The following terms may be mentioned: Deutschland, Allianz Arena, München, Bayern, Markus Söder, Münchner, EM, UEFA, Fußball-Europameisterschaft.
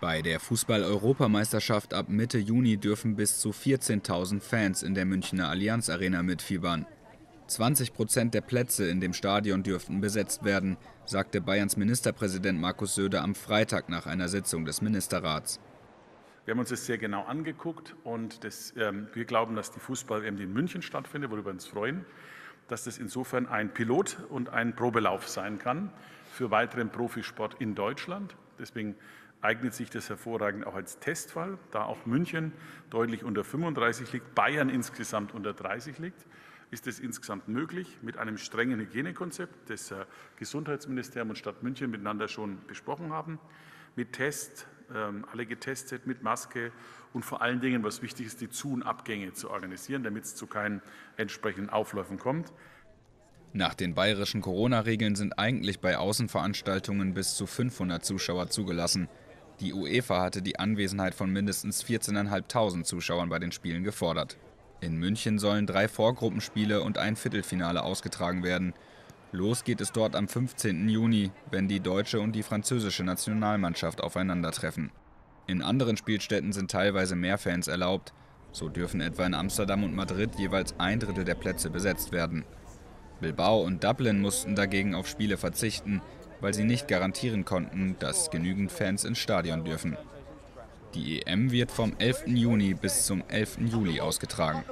Bei der Fußball-Europameisterschaft ab Mitte Juni dürfen bis zu 14.000 Fans in der Münchner Allianz Arena mitfiebern. 20% der Plätze in dem Stadion dürften besetzt werden, sagte Bayerns Ministerpräsident Markus Söder am Freitag nach einer Sitzung des Ministerrats. Wir haben uns das sehr genau angeguckt und wir glauben, dass die Fußball-EM in München stattfindet, worüber wir uns freuen, dass das insofern ein Pilot und ein Probelauf sein kann für weiteren Profisport in Deutschland. Deswegen eignet sich das hervorragend auch als Testfall, da auch München deutlich unter 35 liegt, Bayern insgesamt unter 30 liegt. Ist es insgesamt möglich, mit einem strengen Hygienekonzept, das Gesundheitsministerium und Stadt München miteinander schon besprochen haben, mit Tests, alle getestet, mit Maske und vor allen Dingen, was wichtig ist, die Zu- und Abgänge zu organisieren, damit es zu keinen entsprechenden Aufläufen kommt. Nach den bayerischen Corona-Regeln sind eigentlich bei Außenveranstaltungen bis zu 500 Zuschauer zugelassen. Die UEFA hatte die Anwesenheit von mindestens 14.500 Zuschauern bei den Spielen gefordert. In München sollen 3 Vorgruppenspiele und ein Viertelfinale ausgetragen werden. Los geht es dort am 15. Juni, wenn die deutsche und die französische Nationalmannschaft aufeinandertreffen. In anderen Spielstätten sind teilweise mehr Fans erlaubt. So dürfen etwa in Amsterdam und Madrid jeweils 1/3 der Plätze besetzt werden. Bilbao und Dublin mussten dagegen auf Spiele verzichten, weil sie nicht garantieren konnten, dass genügend Fans ins Stadion dürfen. Die EM wird vom 11. Juni bis zum 11. Juli ausgetragen.